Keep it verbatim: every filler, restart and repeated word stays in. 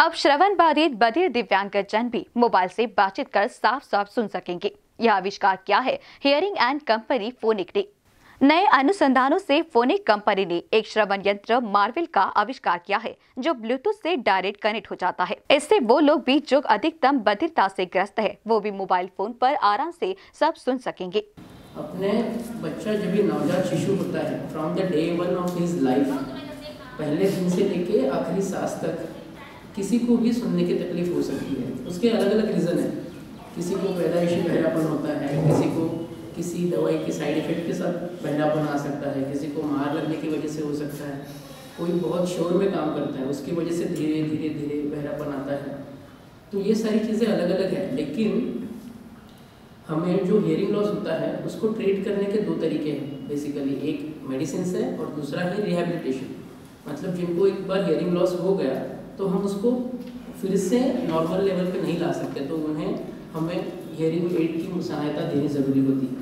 अब श्रवण बधित बधिर दिव्यांगजन भी मोबाइल से बातचीत कर साफ साफ सुन सकेंगे। यह आविष्कार किया है हेयरिंग एड कंपनी फोनिक ने। नए अनुसंधानों से फोनिक कंपनी ने एक श्रवण यंत्र मार्बल का आविष्कार किया है जो ब्लूटूथ से डायरेक्ट कनेक्ट हो जाता है। इससे वो लोग भी जो अधिकतम बधिरता से ग्रस्त है वो भी मोबाइल फोन पर आराम से सब सुन सकेंगे। अपने बच्चा जब भी नवजात शिशु होता है, from the day one of his life, पहले दिन से लेके आखिरी सांस तक किसी को भी सुनने की तकलीफ हो सकती है। उसके अलग अलग रीज़न है। किसी को पैदाइशी बहरापन होता है, किसी को किसी दवाई के साइड इफेक्ट के साथ बहरापन आ सकता है, किसी को मार लगने की वजह से हो सकता है, कोई बहुत शोर में काम करता है उसकी वजह से धीरे धीरे धीरे बहरापन आता है। तो ये सारी चीज़ें अलग अलग हैं, लेकिन हमें जो हेयरिंग लॉस होता है उसको ट्रीट करने के दो तरीके हैं बेसिकली। एक मेडिसिन है और दूसरा है रिहेबलीटेशन। मतलब जिनको एक बार हेयरिंग लॉस हो गया तो हम उसको फिर से नॉर्मल लेवल पे नहीं ला सकते, तो उन्हें हमें हेयरिंग एड की सहायता देनी ज़रूरी होती है।